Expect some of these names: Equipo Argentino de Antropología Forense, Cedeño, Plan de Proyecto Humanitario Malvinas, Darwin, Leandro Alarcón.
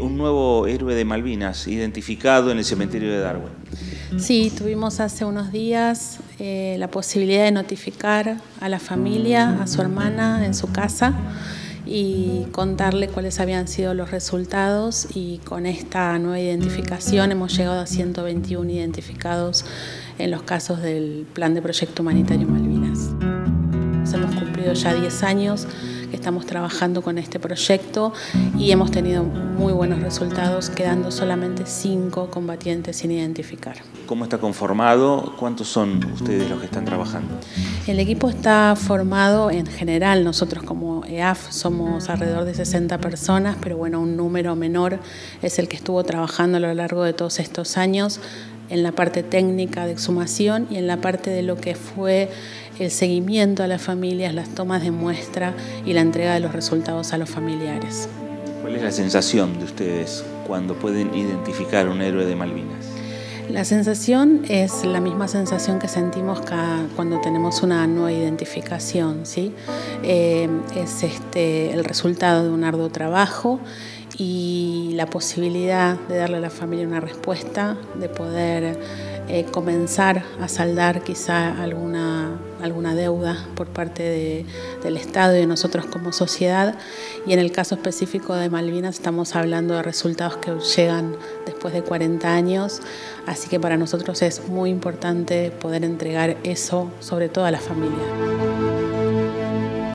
Un nuevo héroe de Malvinas, identificado en el cementerio de Darwin. Sí, tuvimos hace unos días la posibilidad de notificar a la familia, a su hermana, en su casa, y contarle cuáles habían sido los resultados, y con esta nueva identificación hemos llegado a 121 identificados en los casos del Plan de Proyecto Humanitario Malvinas. Hemos cumplido ya 10 años que estamos trabajando con este proyecto y hemos tenido muy buenos resultados, quedando solamente 5 combatientes sin identificar. ¿Cómo está conformado? ¿Cuántos son ustedes los que están trabajando? El equipo está formado en general, nosotros como EAF somos alrededor de 60 personas, pero bueno, un número menor es el que estuvo trabajando a lo largo de todos estos años en la parte técnica de exhumación y en la parte de lo que fue el seguimiento a las familias, las tomas de muestra y la entrega de los resultados a los familiares. ¿Cuál es la sensación de ustedes cuando pueden identificar un héroe de Malvinas? La sensación es la misma sensación que sentimos cuando tenemos una nueva identificación, ¿sí? Es el resultado de un arduo trabajo y la posibilidad de darle a la familia una respuesta, de poder comenzar a saldar quizá alguna deuda por parte del Estado y de nosotros como sociedad. Y en el caso específico de Malvinas estamos hablando de resultados que llegan después de 40 años, así que para nosotros es muy importante poder entregar eso, sobre todo a la familia.